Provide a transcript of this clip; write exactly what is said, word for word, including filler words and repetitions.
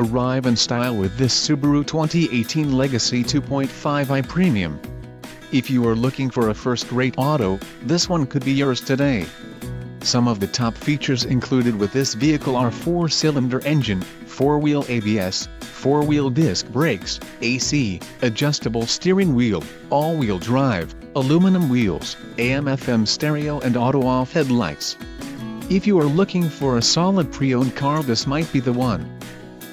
Arrive in style with this Subaru twenty eighteen Legacy two point five i Premium. If you are looking for a first-rate auto, this one could be yours today. Some of the top features included with this vehicle are four-cylinder engine, four-wheel A B S, four-wheel disc brakes, A C, adjustable steering wheel, all-wheel drive, aluminum wheels, A M F M stereo and auto-off headlights. If you are looking for a solid pre-owned car, this might be the one.